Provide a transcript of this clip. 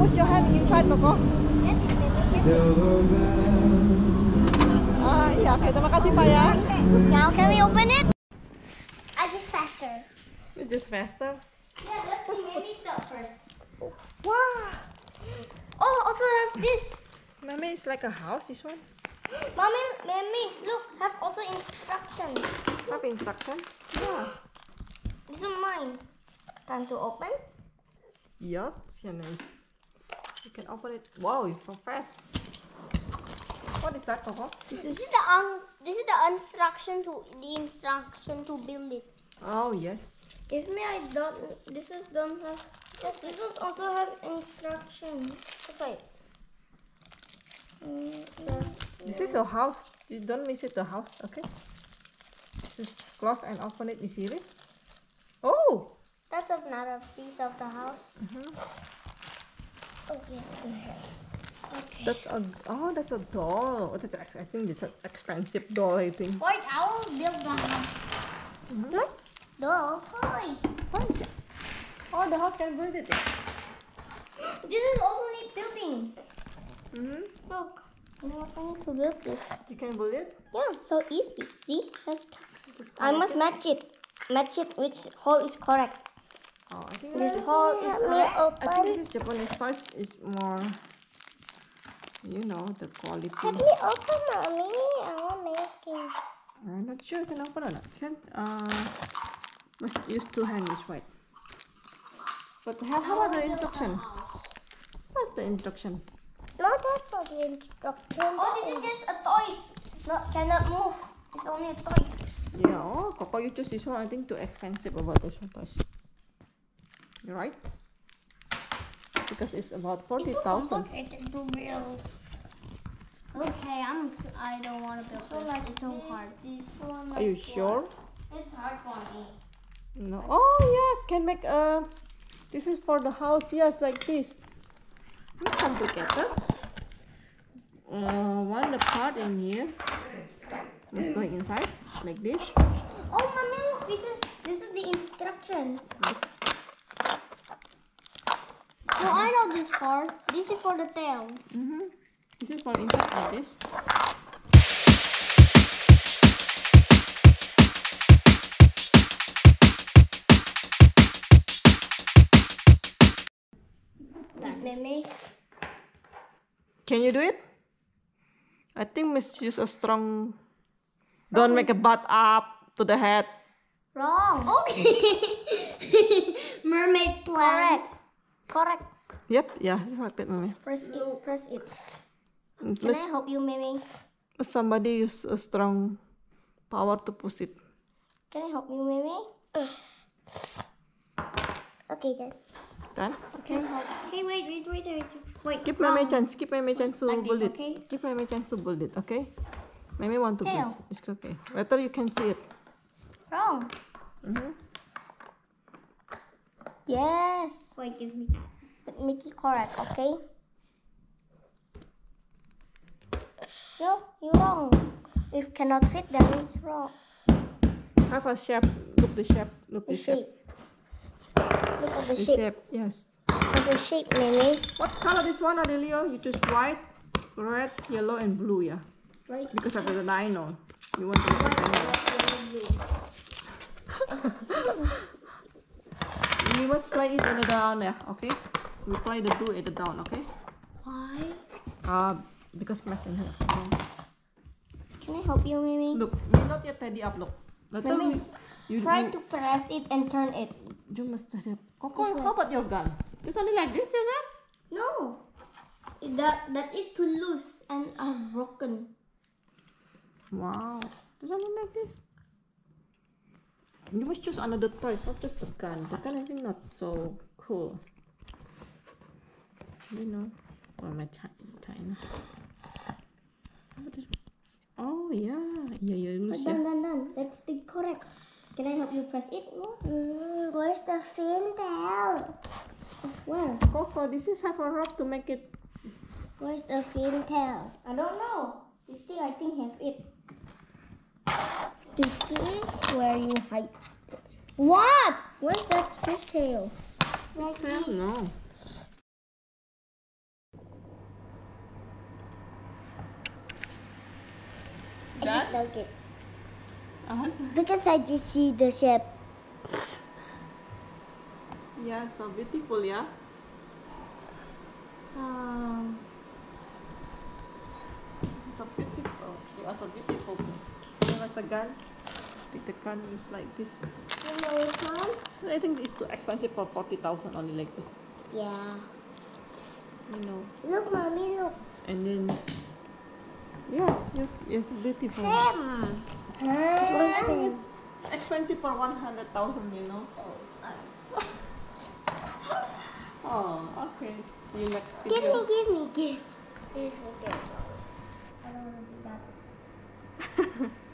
Put your hand inside, Coco. Iya, oke, terima kasih, Pak, ya. Now can we open it? It's just faster. Yeah, let's see, maybe stop first. Wow. Oh, also have this. Mommy, it's like a house, this one. Mommy, look, have also instructions. Have instructions? Yeah. This is mine. Time to open. Yup, your name. You can open it. Wow, it's so fast. What is that, Coco? This is the instruction to build it. Oh yes. Give me this one also have instructions. Okay. This is a house. You don't miss it, the house, okay? Just close and open it, you see it? Oh! That's another piece of the house. Okay. That's a doll. I think it's an expensive doll, I think. Wait, I will build the house. What? Doll toy. What is that? Oh, the house can build it. This is also need building. Look, I also need to build this. You can build it? Yeah, so easy. See? I must match it which hole is correct. Oh, I think this hole is really open. I think this Japanese toys is more, you know, the quality. Have me open, Mommy. I want making. I'm not sure you can open or not. Must use two hands this way. But how about the instruction? What's the instruction? No, that's not the instruction. Oh, this is just a toy. Cannot move. It's only a toy. Yeah, oh, Coco, you choose this one. I think too expensive about this one toys. You're right, because it's about 40,000. Okay, I don't want to build this. It's so hard. Are you sure? It's hard for me. No. Oh yeah, can make a. This is for the house. Yes, like this. Not complicated. One the part in here. It's going inside like this. Oh, Mommy, look! This is the instructions. So I know this part. This is for the tail. This is for inside like this. Can you do it? I think misuse a strong. Don't make a butt up to the head. Wrong. Okay. Mermaid plant. Correct. Yep, yeah, like that, Mommy. Press it. Can I help you, Mommy? Somebody use a strong power to push it. Can I help you, Mommy? Okay, then. Done? Okay. Hey, wait. Give Mommy a chance. Give Mommy a chance to build it, okay? Mommy want to build it. It's okay. Later you can see it. Wrong. Yes. Wait, give me that. But Mickey correct, okay? No, you're wrong. If it cannot fit, then it's wrong. Have a shape. Look at the shape. Yes. Look the shape, Mimi. What color this one, Adelio? You choose white, red, yellow, and blue, yeah? Right. Because of the dino. You want to look at the we must play it in the down there, okay? We play the blue at the down, okay? Why? Because mess in here. Can I help you, Mimi? Look, we're not yet tidy up, look. Mimi, try to press it and turn it. You must tidy up. Coco, how about your gun? It's only like this, your gun? No. That is too loose and I've broken. Wow. It's only like this. You must choose another toy, not just the gun. The gun I think not so cool. You know, or my China. Oh yeah. Done. That's the correct. Can I help you press it? Where's the fin tail? Where? Coco, this is half a rope to make it. Where's the fin tail? I don't know. I think have it. sticky where you hide it. What? What's that fish tail? Fish tail? No. I just like it. Because I just see the shape. Yeah, so beautiful, yeah? So beautiful. You are so beautiful. You know what the gun? The gun is like this. I think it's too expensive for 40,000 only like this. Yeah. You know. Look, mommy, look. And then, yeah, it's beautiful. Sam. It's expensive for 100,000, you know. Oh, okay. You next video. Give me. I don't want to do that.